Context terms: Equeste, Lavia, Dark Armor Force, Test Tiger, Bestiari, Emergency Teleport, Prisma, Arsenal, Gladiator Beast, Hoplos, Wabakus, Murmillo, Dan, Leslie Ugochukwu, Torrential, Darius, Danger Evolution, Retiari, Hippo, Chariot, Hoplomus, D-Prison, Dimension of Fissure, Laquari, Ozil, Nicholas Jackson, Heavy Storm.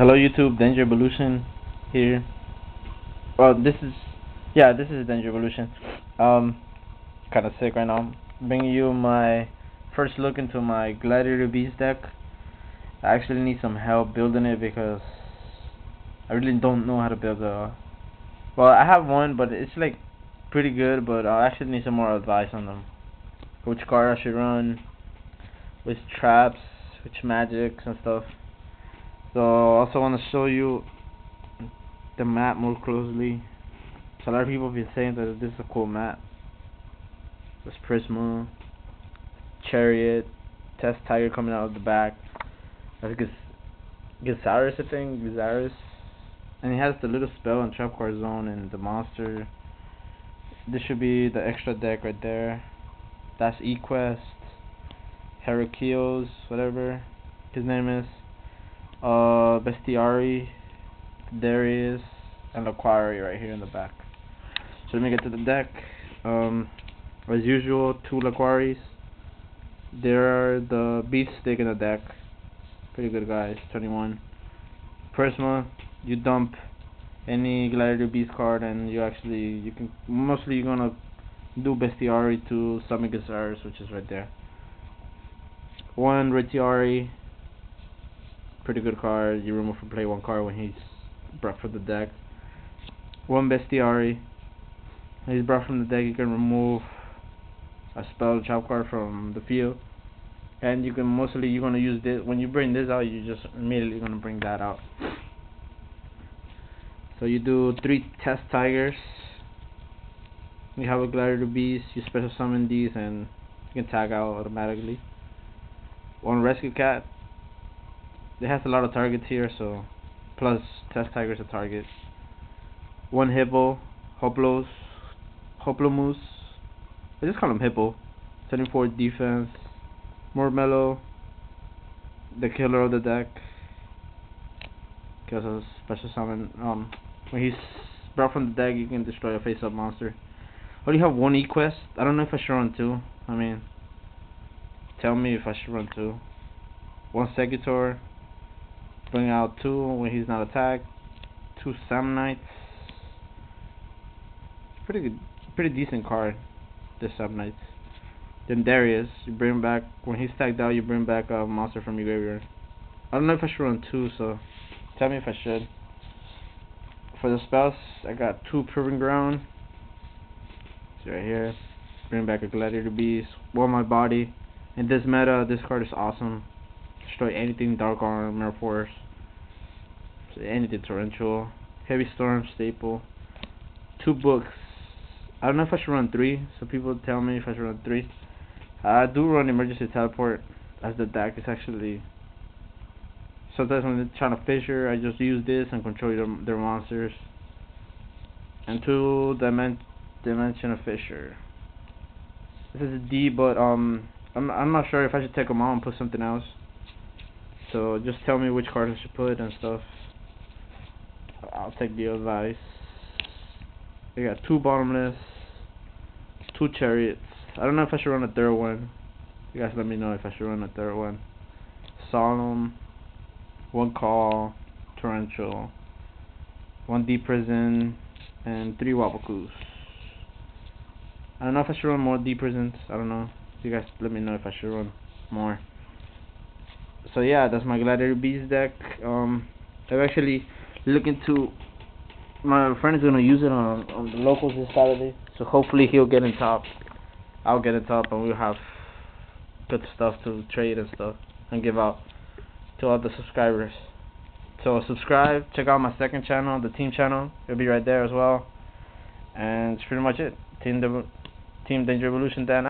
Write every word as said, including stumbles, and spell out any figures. Hello YouTube, Danger Evolution here. Well, this is, yeah, this is Danger Evolution. Um, kind of sick right now. Bringing you my first look into my Gladiator Beast deck. I actually need some help building it because I really don't know how to build a. Well, I have one, but it's like pretty good. But I actually need some more advice on them. Which card I should run, which traps, which magics and stuff. So also want to show you the map more closely. So a lot of people have been saying that this is a cool map. There's Prisma, Chariot, Test Tiger coming out of the back. That's Gyzarus, I think. Gyzarus, and he has the little spell and trap card zone and the monster. This should be the extra deck right there. That's Equeste, Heracles, whatever his name is. Uh, Bestiari, Darius, and Laquari right here in the back. So let me get to the deck. Um, as usual, two Laquaris. They're the beast stick in the deck. Pretty good guys. twenty-one. Prisma, you dump any Gladiator Beast card, and you actually you can mostly you're gonna do Bestiari to summon Gyzarus, which is right there. One Retiari. Pretty good card. You remove from play one card when he's brought from the deck. One Bestiari. When he's brought from the deck, you can remove a spell trap card from the field. And you can mostly you're gonna use this when you bring this out. You just immediately gonna bring that out. So you do three Test Tigers. You have a Gladiator Beast. You special summon these, and you can tag out automatically. One Rescue Cat. It has a lot of targets here, so plus Test Tiger's a target. One Hippo, Hoplos, Hoplomus. I just call him Hippo. seventy-four defense. Murmillo, the killer of the deck. Because of special summon. Um, when he's brought from the deck, you can destroy a face-up monster. Only have one Equeste. I don't know if I should run two. I mean, tell me if I should run two. One Segutor. Bring out two when he's not attacked. Two Samnites. Pretty good, pretty decent card. The Samnites. Then Darius, you bring back when he's tagged out. You bring back a monster from your graveyard. I don't know if I should run two, so tell me if I should. For the spells, I got two Proving Ground. It's right here. Bring back a Gladiator Beast. One My Body. And this meta, this card is awesome. Destroy anything Dark Armor Force, so anything Torrential, Heavy Storm, staple. Two books. I don't know if I should run three. So people tell me if I should run three. I do run Emergency Teleport as the deck is actually. Sometimes when they're trying to fissure, I just use this and control their, their monsters. And two dimension Dimension of Fissure. This is a D, but um, I'm I'm not sure if I should take them out and put something else. So just tell me which cards I should put and stuff. I'll take the advice. I got two Bottomless, two Chariots. I don't know if I should run a third one. You guys let me know if I should run a third one. Solemn, one Call, Torrential, one D-Prison, and three Wabakus. I don't know if I should run more D-Prisons. I don't know. You guys let me know if I should run more. So yeah, that's my Gladiator Beast deck. Um, I've actually looked into. My friend is gonna use it on on the locals this Saturday, so hopefully he'll get in top. I'll get in top, and we'll have good stuff to trade and stuff and give out to all the subscribers. So subscribe, check out my second channel, the team channel. It'll be right there as well. And it's pretty much it. Team De Team Danger Revolution. Dan.